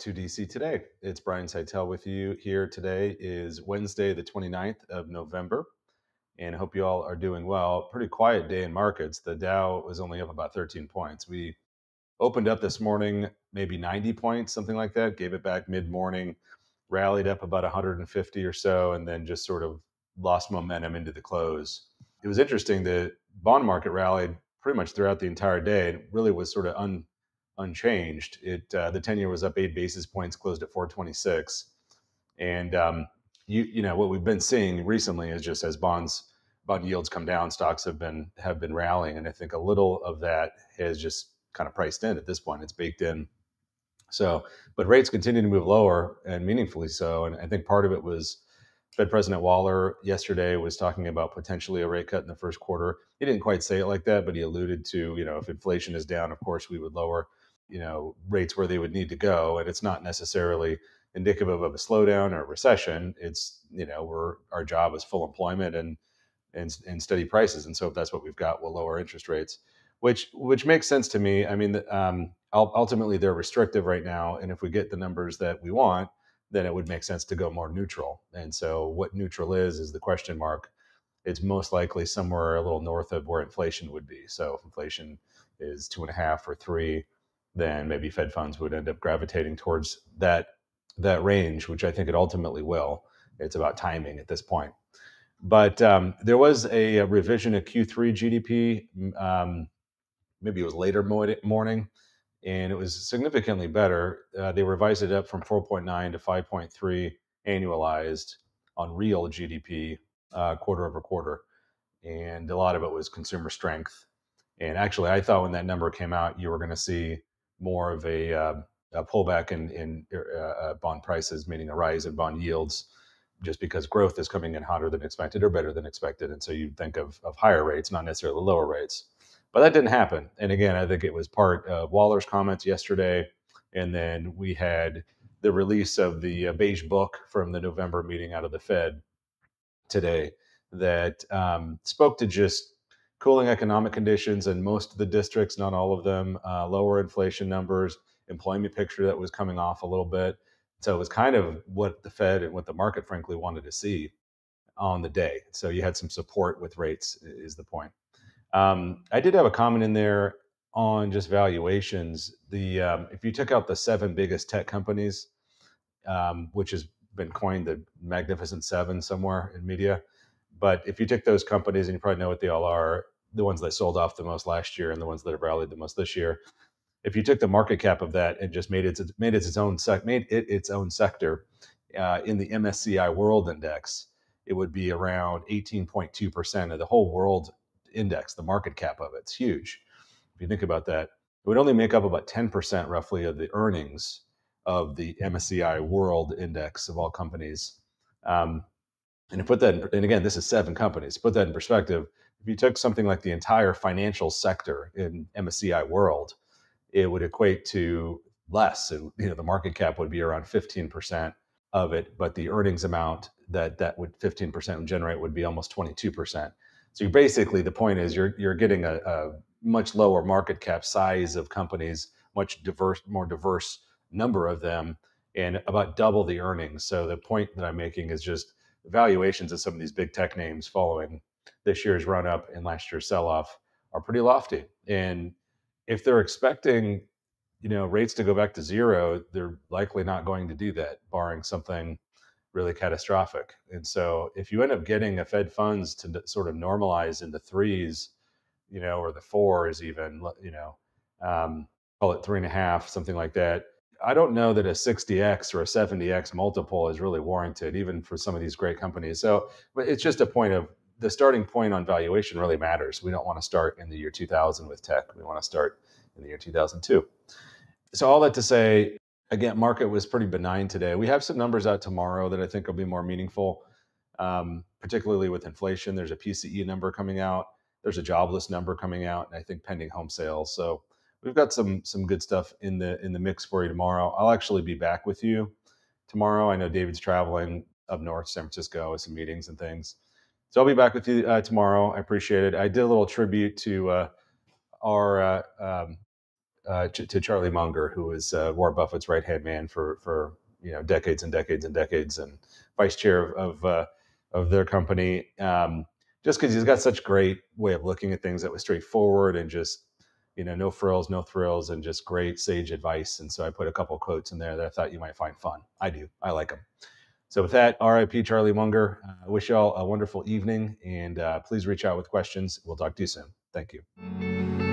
2DC Today. It's Brian Seitel with you here. Today is Wednesday, the 29th of November, and I hope you all are doing well. Pretty quiet day in markets. The Dow was only up about 13 points. We opened up this morning, maybe 90 points, something like that, gave it back mid-morning, rallied up about 150 or so, and then just sort of lost momentum into the close. It was interesting. The bond market rallied pretty much throughout the entire day. It really was sort of unchanged. The 10-year was up 8 basis points, closed at 426. And you know what we've been seeing recently is just as bond yields come down, stocks have been rallying, and I think a little of that has just kind of priced in at this point. It's baked in. So, but rates continue to move lower, and meaningfully so. And I think part of it was Fed President Waller yesterday was talking about potentially a rate cut in the first quarter. He didn't quite say it like that, but he alluded to, you know, if inflation is down, of course we would lower, you know, rates where they would need to go. And it's not necessarily indicative of a slowdown or a recession. It's, you know, our job is full employment and steady prices. And so if that's what we've got, we'll lower interest rates, which makes sense to me. I mean, ultimately they're restrictive right now. And if we get the numbers that we want, then it would make sense to go more neutral. And so what neutral is the question mark. It's most likely somewhere a little north of where inflation would be. So if inflation is 2.5 or 3, then maybe Fed funds would end up gravitating towards that range, which I think it ultimately will. It's about timing at this point. But there was a revision of Q3 GDP. Maybe it was later morning. And it was significantly better. They revised it up from 4.9 to 5.3 annualized on real GDP quarter over quarter. And a lot of it was consumer strength. And actually, I thought when that number came out, you were going to see more of a pullback in bond prices, meaning a rise in bond yields, just because growth is coming in hotter than expected or better than expected. And so you'd think of higher rates, not necessarily lower rates. But that didn't happen. And again, I think it was part of Waller's comments yesterday. And then we had the release of the Beige Book from the November meeting out of the Fed today that spoke to just cooling economic conditions in most of the districts, not all of them, lower inflation numbers, employment picture that was coming off a little bit. So it was kind of what the Fed and what the market, frankly, wanted to see on the day. So you had some support with rates is the point. I did have a comment in there on just valuations. If you took out the 7 biggest tech companies, which has been coined the Magnificent Seven somewhere in media, but if you took those companies, and you probably know what they all are, the ones that sold off the most last year and the ones that have rallied the most this year, if you took the market cap of that and just made it its own sector in the MSCI World Index, it would be around 18.2% of the whole world index. The market cap of it's huge. If you think about that, it would only make up about 10% roughly of the earnings of the MSCI World Index of all companies. And to put that, and again, this is 7 companies. Put that in perspective. If you took something like the entire financial sector in MSCI World, it would equate to less. And, you know, the market cap would be around 15% of it, but the earnings amount that would 15% would generate would be almost 22%. So you're basically, the point is you're getting a much lower market cap size of companies, more diverse number of them, and about double the earnings. So the point that I'm making is just valuations of some of these big tech names following this year's run up and last year's sell off are pretty lofty. And if they're expecting, you know, rates to go back to zero, they're likely not going to do that, barring something really catastrophic. And so if you end up getting a Fed funds to sort of normalize in the 3s, you know, or the 4s even, you know, call it 3.5, something like that, I don't know that a 60x or a 70x multiple is really warranted, even for some of these great companies. So, but it's just a point of the starting point on valuation really matters. We don't want to start in the year 2000 with tech. We want to start in the year 2002. So all that to say, again, market was pretty benign today. We have some numbers out tomorrow that I think will be more meaningful, particularly with inflation. There's a PCE number coming out. There's a jobless number coming out, and I think pending home sales. So we've got some good stuff in the mix for you tomorrow. I'll actually be back with you tomorrow. I know David's traveling up north, San Francisco, with some meetings and things. So I'll be back with you tomorrow. I appreciate it. I did a little tribute to our to Charlie Munger, who was Warren Buffett's right-hand man for decades and decades and decades, and vice chair of their company, just because he's got such great way of looking at things that was straightforward and just, no frills, no thrills, and just great sage advice. And so I put a couple of quotes in there that I thought you might find fun. I do. I like them. So with that, RIP Charlie Munger, I wish you all a wonderful evening, and please reach out with questions. We'll talk to you soon. Thank you.